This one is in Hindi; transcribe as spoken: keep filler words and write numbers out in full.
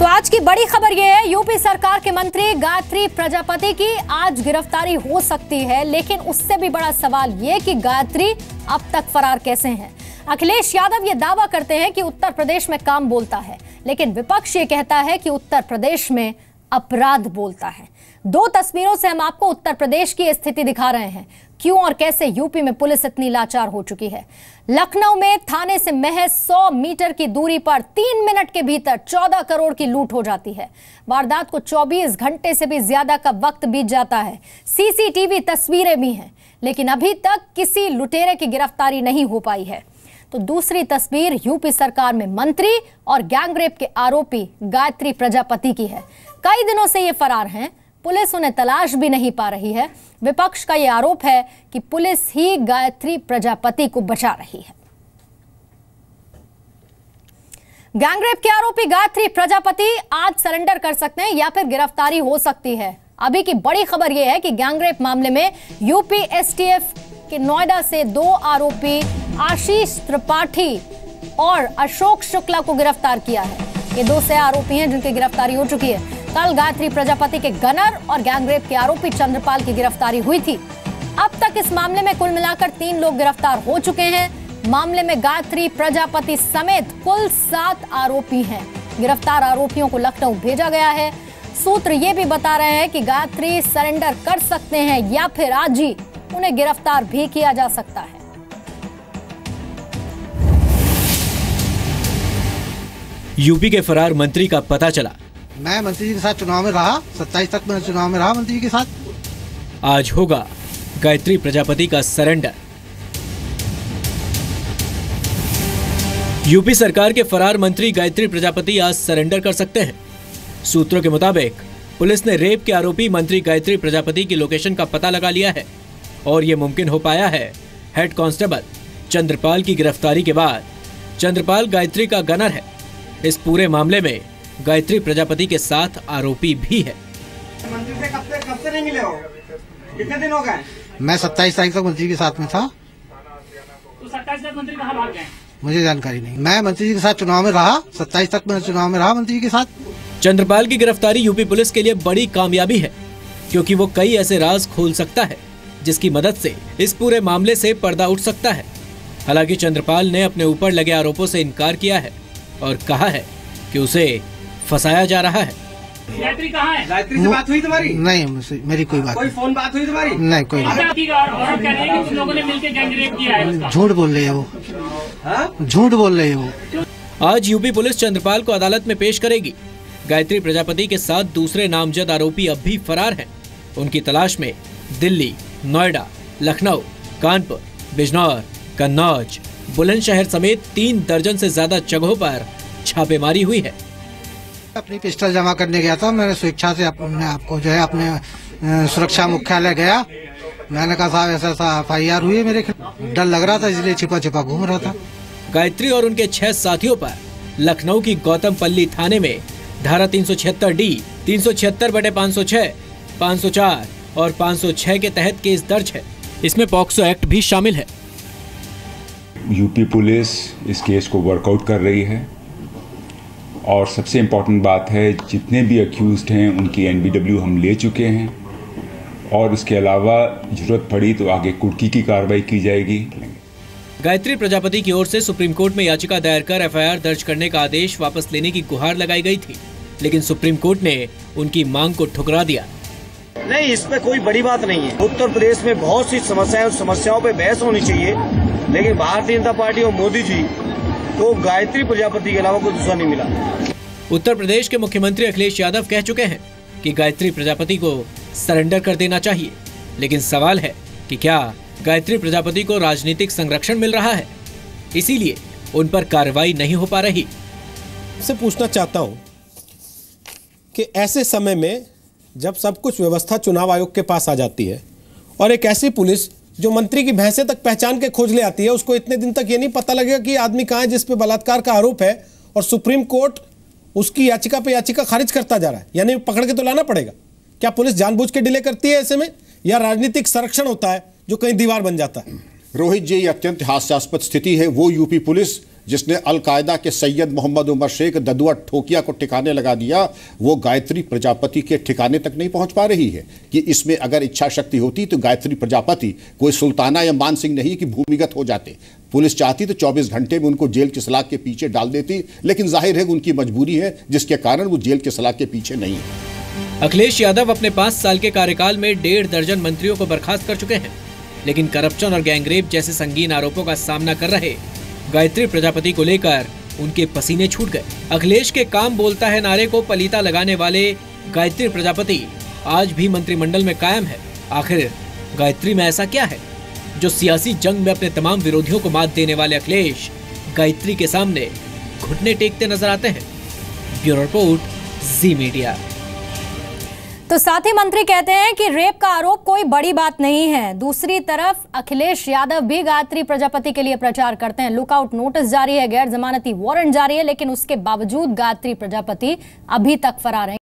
तो आज की बड़ी खबर यह है, यूपी सरकार के मंत्री गायत्री प्रजापति की आज गिरफ्तारी हो सकती है, लेकिन उससे भी बड़ा सवाल यह कि गायत्री अब तक फरार कैसे हैं। अखिलेश यादव ये दावा करते हैं कि उत्तर प्रदेश में काम बोलता है, लेकिन विपक्ष ये कहता है कि उत्तर प्रदेश में अपराध बोलता है। दो तस्वीरों से हम आपको उत्तर प्रदेश की स्थिति दिखा रहे हैं, क्यों और कैसे यूपी में पुलिस इतनी लाचार हो चुकी है। लखनऊ में थाने से महज सौ मीटर की दूरी पर तीन मिनट के भीतर चौदह करोड़ की लूट हो जाती है। वारदात को चौबीस घंटे से भी ज्यादा का वक्त बीत जाता है। सीसीटीवी तस्वीरें भी हैं, लेकिन अभी तक किसी लुटेरे की गिरफ्तारी नहीं हो पाई है। तो दूसरी तस्वीर यूपी सरकार में मंत्री और गैंगरेप के आरोपी गायत्री प्रजापति की है। कई दिनों से ये फरार हैं, पुलिस उन्हें तलाश भी नहीं पा रही है। विपक्ष का ये आरोप है कि पुलिस ही गायत्री प्रजापति को बचा रही है। गैंगरेप के आरोपी गायत्री प्रजापति आज सरेंडर कर सकते हैं या फिर गिरफ्तारी हो सकती है। अभी की बड़ी खबर यह है कि गैंगरेप मामले में यूपी एसटीएफ के नोएडा से दो आरोपी आशीष त्रिपाठी और अशोक शुक्ला को गिरफ्तार किया है। ये दो से आरोपी हैं जिनकी गिरफ्तारी हो चुकी है। कल गायत्री प्रजापति के गनर और गैंगरेप के आरोपी चंद्रपाल की गिरफ्तारी हुई थी। अब तक इस मामले में कुल मिलाकर तीन लोग गिरफ्तार हो चुके हैं। मामले में गायत्री प्रजापति समेत कुल सात आरोपी हैं। गिरफ्तार आरोपियों को लखनऊ भेजा गया है। सूत्र ये भी बता रहे हैं कि गायत्री सरेंडर कर सकते हैं या फिर आज ही उन्हें गिरफ्तार भी किया जा सकता है। यूपी के फरार मंत्री का पता चला। मैं मंत्री जी के साथ चुनाव में रहा, सत्ताईस तक मैं चुनाव में रहा मंत्री जी के साथ। आज होगा गायत्री प्रजापति का सरेंडर। यूपी सरकार के फरार मंत्री गायत्री प्रजापति आज सरेंडर कर सकते हैं। सूत्रों के मुताबिक पुलिस ने रेप के आरोपी मंत्री गायत्री प्रजापति की लोकेशन का पता लगा लिया है और ये मुमकिन हो पाया है। हेड कांस्टेबल चंद्रपाल की गिरफ्तारी के बाद चंद्रपाल गायत्री का गनर है। इस पूरे मामले में गायत्री प्रजापति के साथ आरोपी भी है। मंत्री से कब से कब से नहीं मिले हो? कितने दिन हो गए? मैं सत्ताईस तारीख तक मंत्री के साथ में था। तो सत्ताईस तक मंत्री कहाँ भाग गए? मुझे जानकारी नहीं। मैं मंत्री जी के साथ चुनाव में रहा, सत्ताईस तक मैं चुनाव में रहा मंत्री जी के साथ। चंद्रपाल की गिरफ्तारी यूपी पुलिस के लिए बड़ी कामयाबी है, क्योंकि वो कई ऐसे राज खोल सकता है जिसकी मदद से इस पूरे मामले से पर्दा उठ सकता है। हालांकि चंद्रपाल ने अपने ऊपर लगे आरोपों से इनकार किया है और कहा है कि उसे फंसाया जा रहा है। गायत्री कहाँ है? गायत्री से बात हुई तुम्हारी? नहीं, मेरी कोई बात कोई फोन बात हुई तुम्हारी? नहीं, कोई बात। झूठ बोल रही है वो, झूठ बोल रही है वो। आज यूपी पुलिस चंद्रपाल को अदालत में पेश करेगी। गायत्री प्रजापति के साथ दूसरे नामजद आरोपी अब भी फरार हैं। उनकी तलाश में दिल्ली, नोएडा, लखनऊ, कानपुर, बिजनौर, कन्नौज, बुलंदशहर समेत तीन दर्जन से ज्यादा जगहों पर छापेमारी हुई है। अपनी पिस्टल जमा करने गया था, मैंने स्वेच्छा से अपने आपको जो है अपने सुरक्षा मुख्यालय गया। मैंने कहा साहब ऐसा ऐसा एफ आई आर हुई मेरे खिलाफ, डर लग रहा था इसलिए छिपा छिपा घूम रहा था। गायत्री और उनके छह साथियों पर लखनऊ की गौतमपल्ली थाने में धारा तीन सौ छिहत्तर डी तीन सौ छिहत्तर बटे पाँच सौ छह पाँच सौ चार और पाँच सौ छह के तहत केस दर्ज है। इसमें पॉक्सो एक्ट भी शामिल है। यूपी पुलिस इस केस को वर्कआउट कर रही है और सबसे इम्पोर्टेंट बात है जितने भी अक्यूज्ड हैं उनकी एनबीडब्ल्यू हम ले चुके हैं और उसके अलावा जरूरत पड़ी तो आगे कुर्की की कार्रवाई की जाएगी। गायत्री प्रजापति की ओर से सुप्रीम कोर्ट में याचिका दायर कर एफआईआर दर्ज करने का आदेश वापस लेने की गुहार लगाई गई थी, लेकिन सुप्रीम कोर्ट ने उनकी मांग को ठुकरा दिया। नहीं, इसमें कोई बड़ी बात नहीं है। उत्तर प्रदेश में बहुत सी समस्याएं, उन समस्याओं पे बहस होनी चाहिए, लेकिन भारतीय जनता पार्टी और मोदी जी को गायत्री प्रजापति के अलावा कोई दूसरा नहीं मिला। उत्तर प्रदेश के मुख्यमंत्री अखिलेश यादव कह चुके हैं कि गायत्री प्रजापति को सरेंडर कर देना चाहिए, लेकिन सवाल है कि क्या गायत्री प्रजापति को राजनीतिक संरक्षण मिल रहा है, इसीलिए उन पर कार्रवाई नहीं हो पा रही। से पूछना चाहता हूँ कि ऐसे समय में जब सब कुछ व्यवस्था चुनाव आयोग के पास आ जाती है और एक ऐसी पुलिस जो मंत्री की भैंसे तक पहचान के खोज ले आती है, उसको इतने दिन तक ये नहीं पता लगेगा कि आदमी कहाँ है जिस पे बलात्कार का आरोप है और सुप्रीम कोर्ट उसकी याचिका पे याचिका खारिज करता जा रहा है, यानी पकड़ के तो लाना पड़ेगा। क्या पुलिस जानबूझ के डिले करती है ऐसे में, या राजनीतिक संरक्षण होता है जो कहीं दीवार बन जाता है? रोहित जी, ये अत्यंत हास्यास्पद स्थिति है। वो यूपी पुलिस जिसने अलकायदा के सैयद मोहम्मद उमर शेख ददुआ ठोकिया को ठिकाने लगा दिया, वो गायत्री प्रजापति के ठिकाने तक नहीं पहुंच पा रही है। कि इसमें अगर इच्छा शक्ति होती तो गायत्री प्रजापति कोई सुल्ताना या मान सिंह नहीं कि भूमिगत हो जाते। पुलिस चाहती तो चौबीस घंटे में उनको जेल की सलाख के पीछे डाल देती, लेकिन जाहिर है उनकी मजबूरी है जिसके कारण वो जेल की सलाख के पीछे नहीं है। अखिलेश यादव अपने पाँच साल के कार्यकाल में डेढ़ दर्जन मंत्रियों को बर्खास्त कर चुके हैं, लेकिन करप्शन और गैंगरेप जैसे संगीन आरोपों का सामना कर रहे गायत्री प्रजापति को लेकर उनके पसीने छूट गए। अखिलेश के काम बोलता है नारे को पलीता लगाने वाले गायत्री प्रजापति आज भी मंत्रिमंडल में कायम है। आखिर गायत्री में ऐसा क्या है जो सियासी जंग में अपने तमाम विरोधियों को मात देने वाले अखिलेश गायत्री के सामने घुटने टेकते नजर आते हैं? Bureau report, Zee media. तो साथ ही मंत्री कहते हैं कि रेप का आरोप कोई बड़ी बात नहीं है। दूसरी तरफ अखिलेश यादव भी गायत्री प्रजापति के लिए प्रचार करते हैं। लुकआउट नोटिस जारी है, गैर जमानती वारंट जारी है, लेकिन उसके बावजूद गायत्री प्रजापति अभी तक फरार है।